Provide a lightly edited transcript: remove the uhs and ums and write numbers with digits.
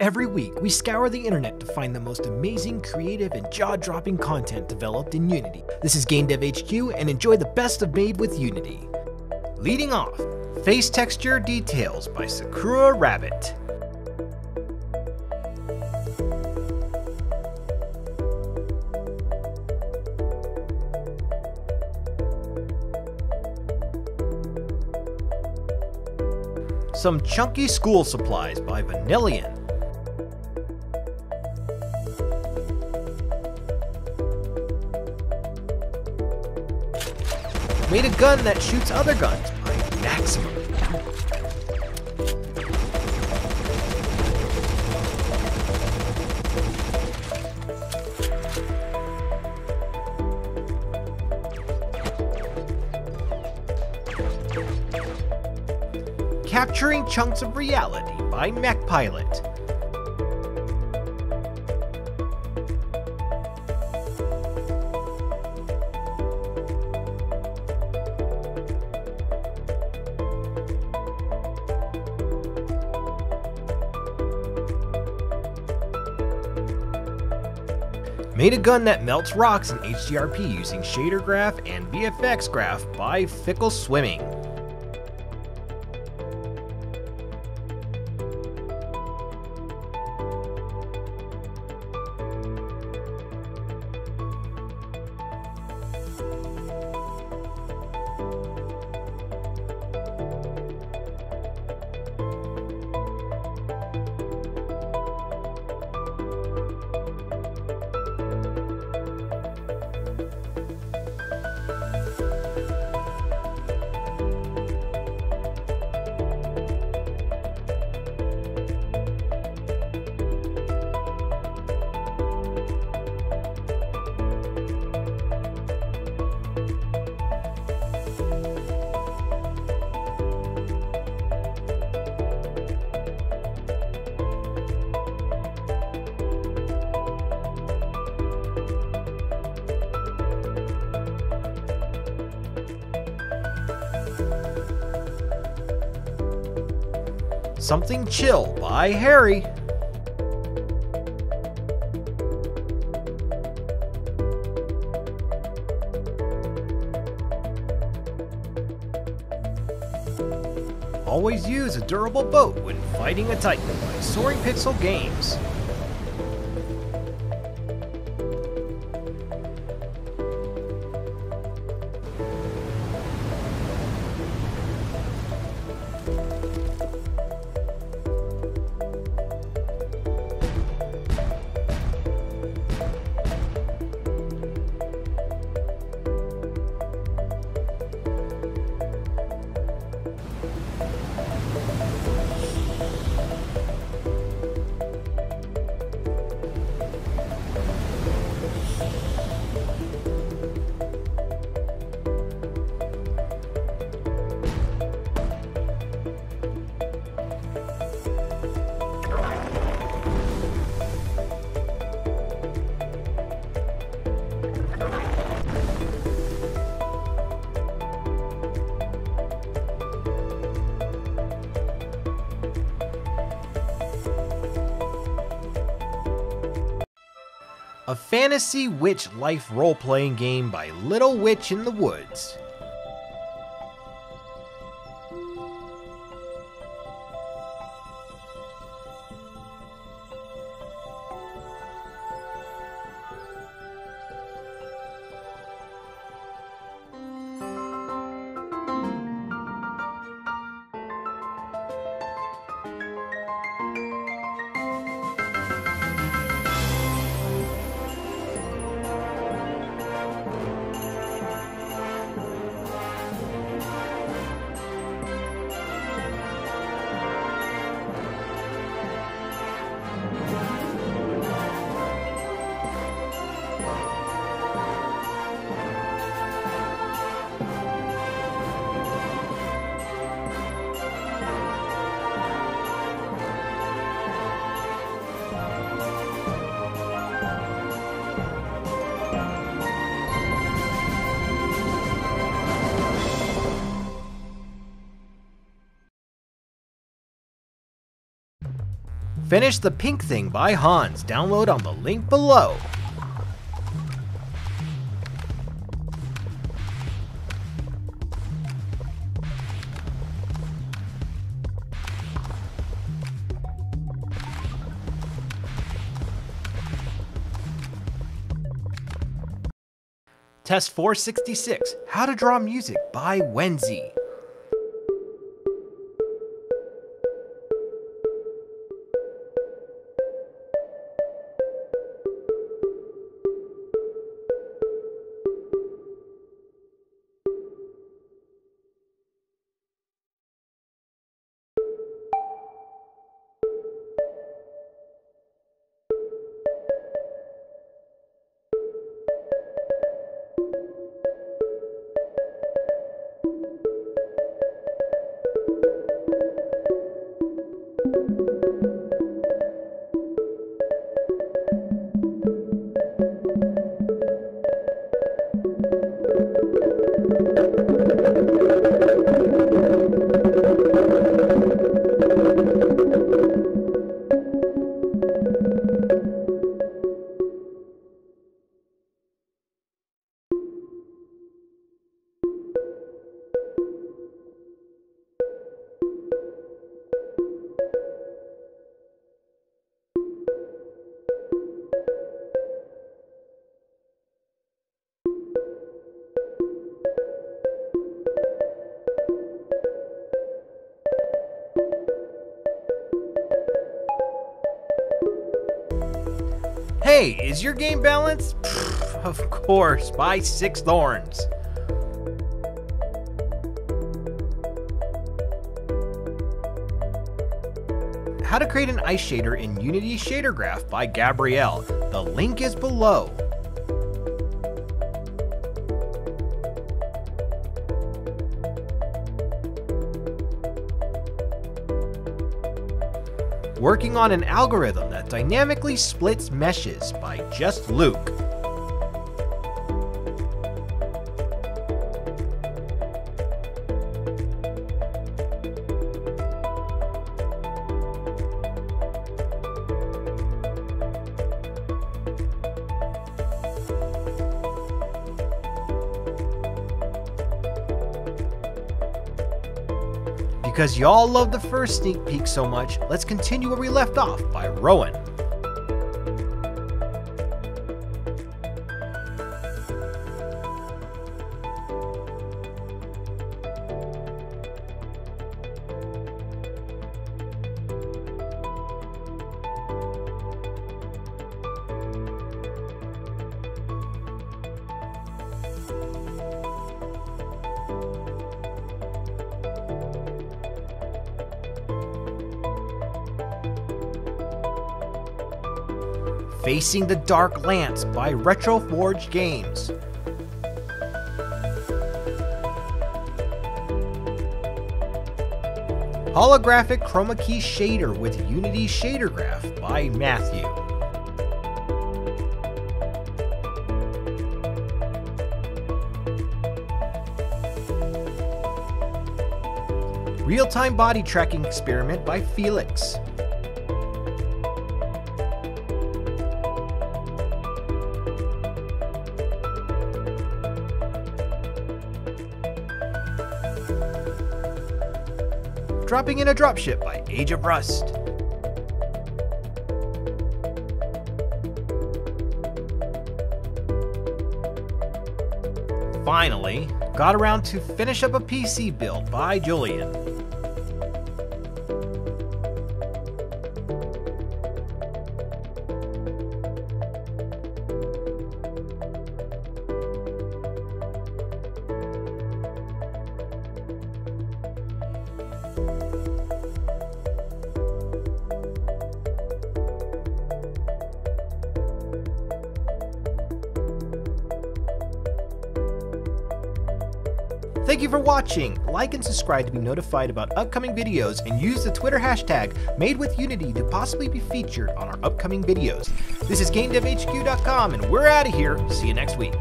Every week, we scour the internet to find the most amazing, creative, and jaw-dropping content developed in Unity. This is Game Dev HQ, and enjoy the best of Made with Unity. Leading off, Face Texture Details by Sakura Rabbit. Some Chunky School Supplies by Vanillian. Made a gun that shoots other guns by Maximum. Capturing Chunks of Reality by MacPilot. Made a gun that melts rocks in HDRP using Shader Graph and VFX Graph by Fickle Swimming. Something Chill by Harry. Always use a durable boat when fighting a Titan by Soaring Pixel Games. A Fantasy Witch Life Role-Playing Game by Little Witch in the Woods. Finish the Pink Thing by Hans. Download on the link below. Test 466, How to Draw Music by Wenzi. Hey, is your game balanced? Pfft, of course, by Six Thorns. How to create an ice shader in Unity Shader Graph by Gabrielle. The link is below. Working on an algorithm that dynamically splits meshes by just Luke. Because y'all love the first sneak peek so much, let's continue where we left off by Rowan. Facing the Dark Lance by Retroforge Games. Holographic Chroma Key Shader with Unity Shader Graph by Matthew. Real-time Body Tracking Experiment by Felix. Dropping in a Dropship by Age of Rust. Finally, got around to Finish Up a PC Build by Julian. Thank you for watching. Like and subscribe to be notified about upcoming videos and use the Twitter hashtag #MadeWithUnity to possibly be featured on our upcoming videos. This is GameDevHQ.com and we're out of here. See you next week.